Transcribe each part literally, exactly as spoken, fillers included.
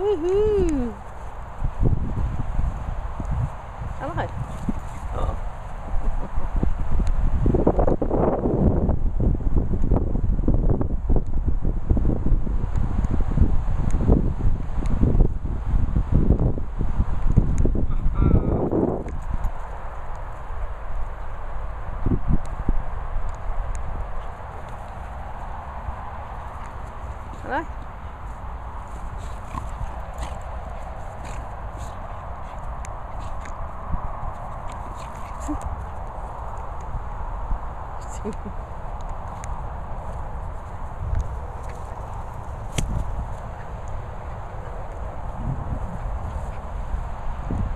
Woohoo! Hello. Oh.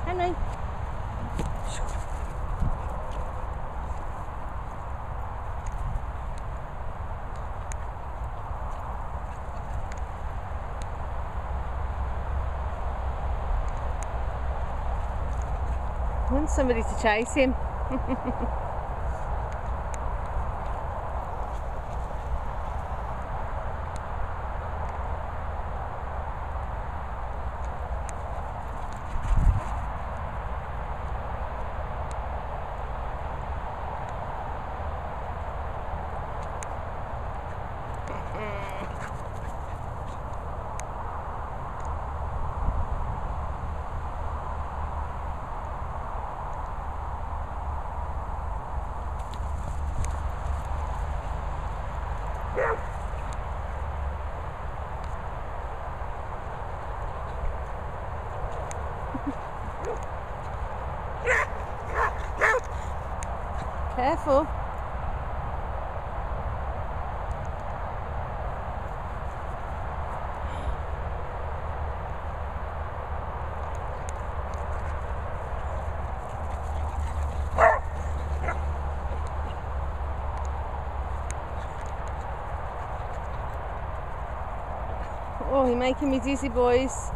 Hello. Hello. I want somebody to chase him. Careful. Oh, you're making me dizzy, boys.